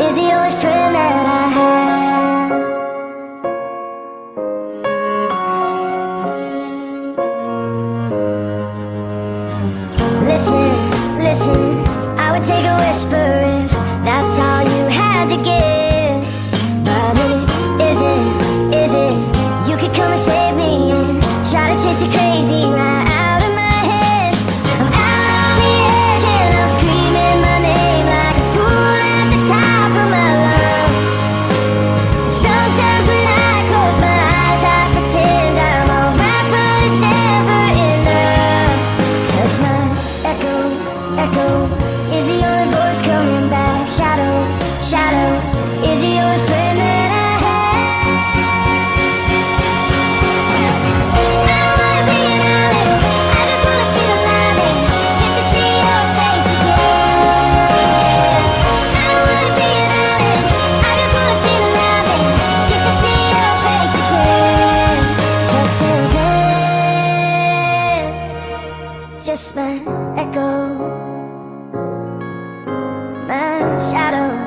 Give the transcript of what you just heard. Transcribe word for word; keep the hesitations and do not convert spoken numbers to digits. is the only friend that I have. Listen, listen, I would take a whisper if that's all you had to give. But it isn't, is it? You could come and save me and try to chase the crazy right out of my head. I'm out on the edge and I'm screaming my name like a fool at the top of my lungs. Sometimes when I close my eyes I pretend I'm alright, but it's never enough. Cause my echo, echo is the only voice coming back. Shadow, shadow is the only friend that I I don't wanna be an island, I just wanna feel alive and get to see your face again. I don't wanna be an island, I just wanna feel alive and get to see your face again. But till then, just my echo, my shadow.